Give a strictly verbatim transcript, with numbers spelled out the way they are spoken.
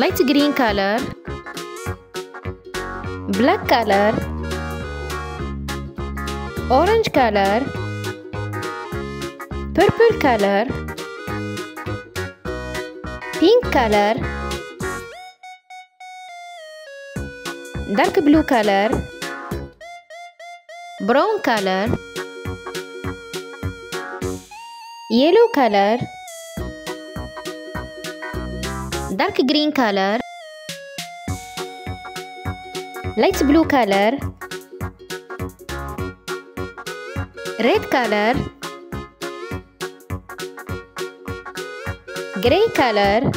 light green color, black color, orange color, purple color, pink color, dark blue color, brown color, yellow color, dark green color, light blue color, red color, grey color.